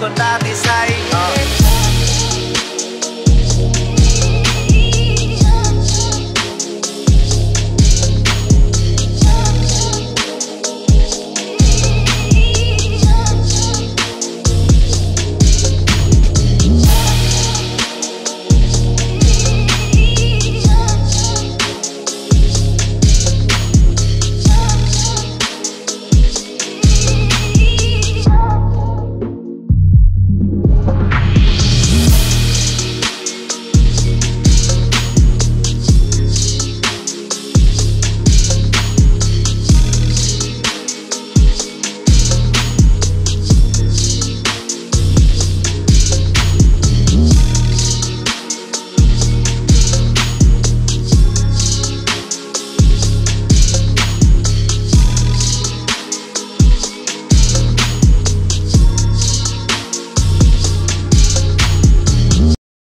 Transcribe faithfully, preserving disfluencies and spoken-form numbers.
Còn ta thì sai.